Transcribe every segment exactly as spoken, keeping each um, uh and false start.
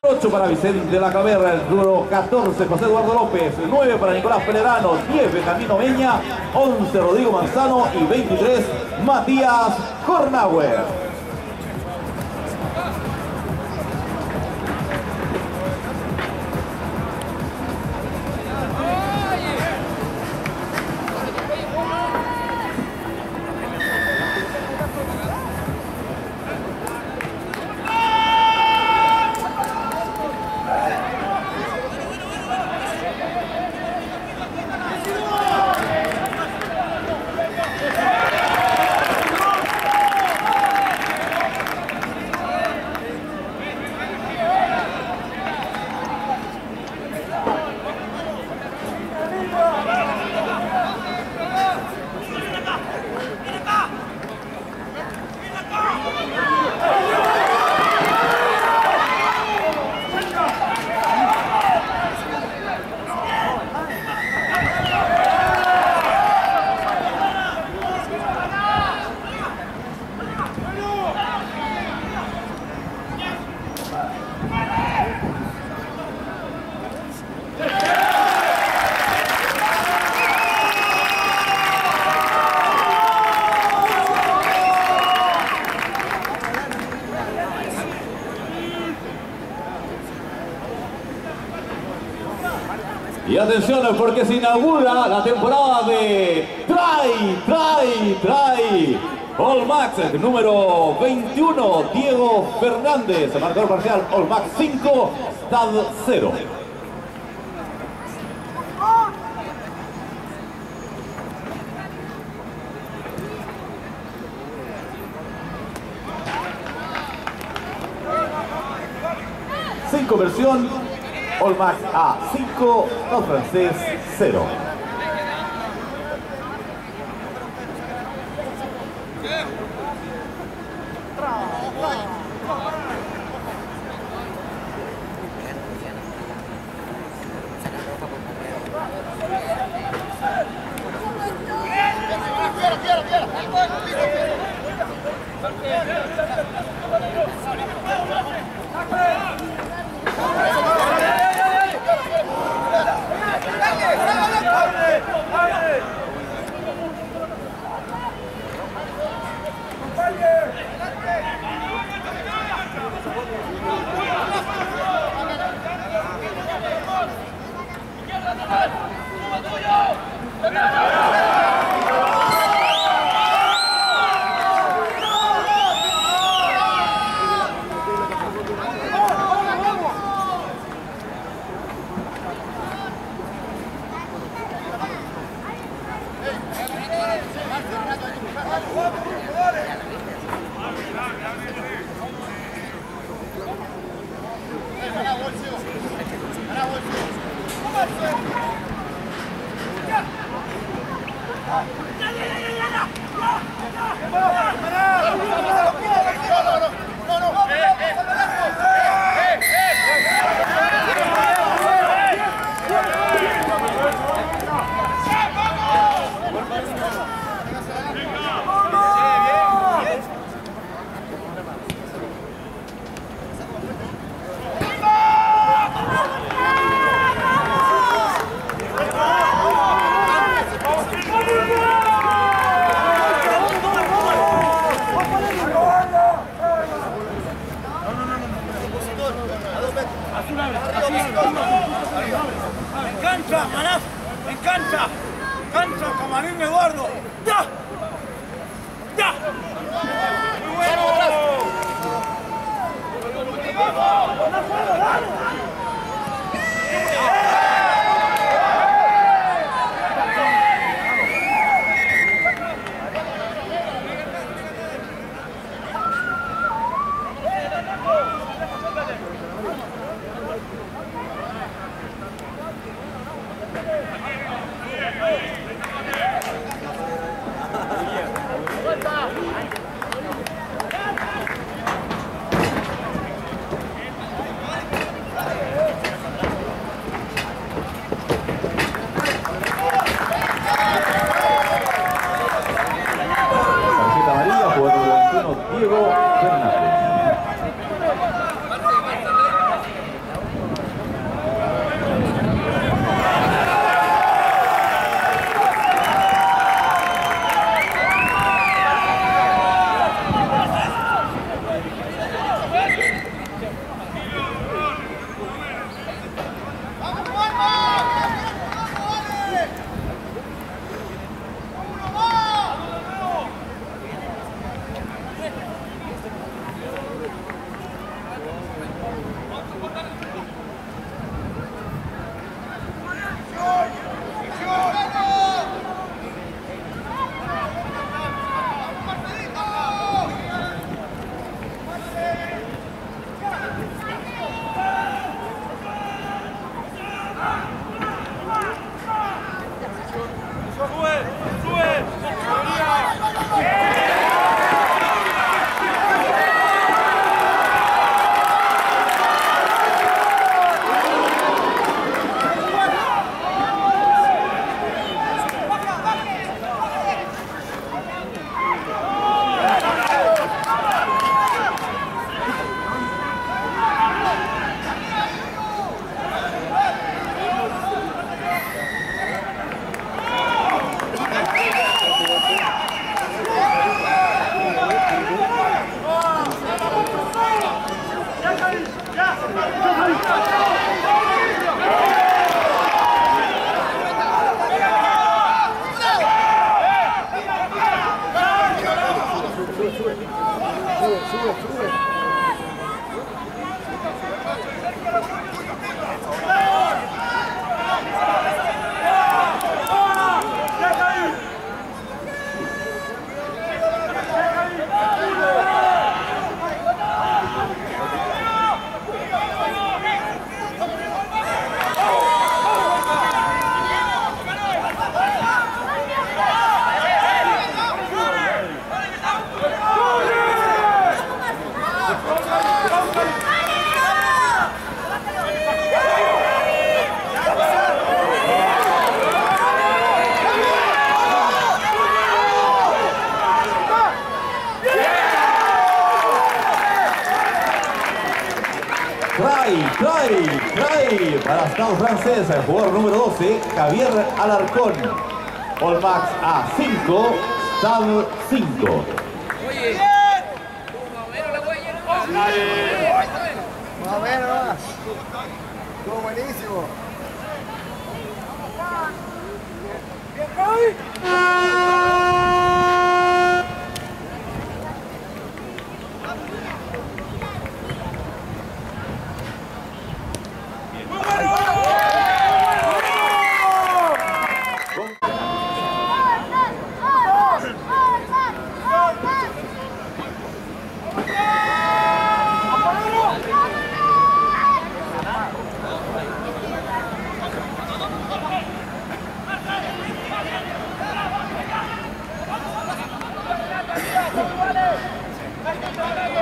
ocho para Vicente de la Caberra, el número catorce José Eduardo López, nueve para Nicolás Pelerano, diez Benjamín Omeña, once Rodrigo Manzano y veintitrés Matías Cornauer. Y atención, porque se inaugura la temporada de Try, Try, Try Old Macks, número veintiuno, Diego Fernández, marcador parcial Old Macks cinco, Stade cero. cinco versión Old Macks a cinco, Stade Francais cero. Diego Fernández. Para Stade Francais, el jugador número doce, Javier Alarcón. Old Macks a cinco, Stade cinco. Oye, más o menos la voy a llenar. Más o menos, estuvo buenísimo. Bien, Javi. ¡Vale! ¡Vale! ¡Vale!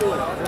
Jugador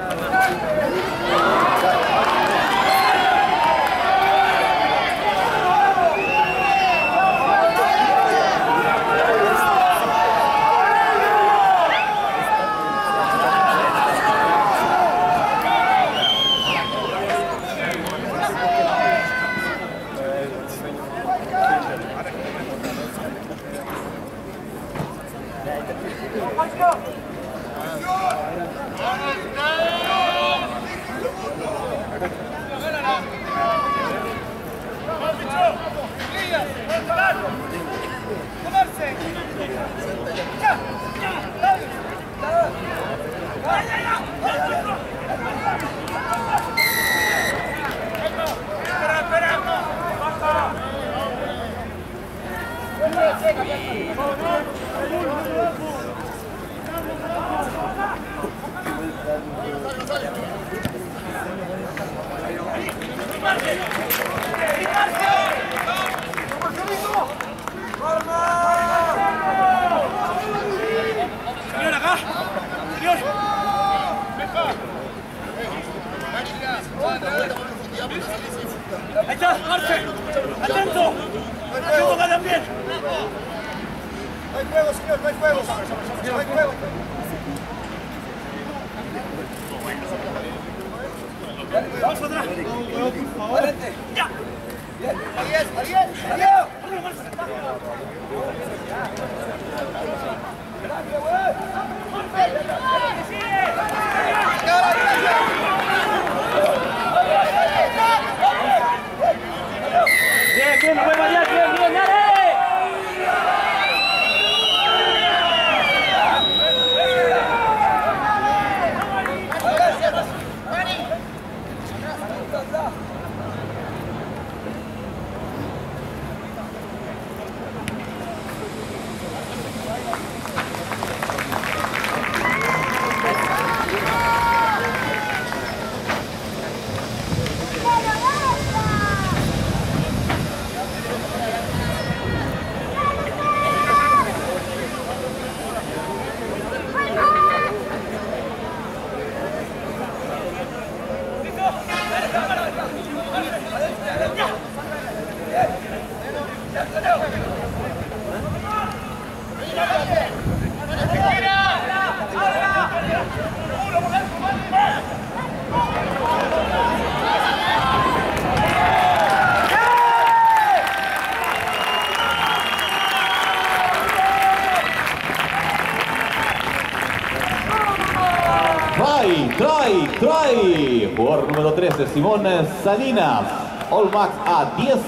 número trece, Simón Salinas. Old Macks a diez,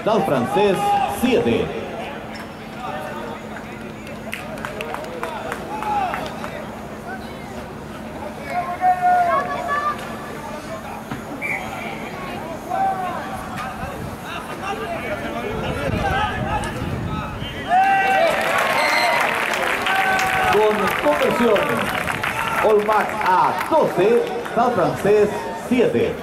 Stade Francais siete. Con conversión, Old Macks a doce, Stade Francais siete.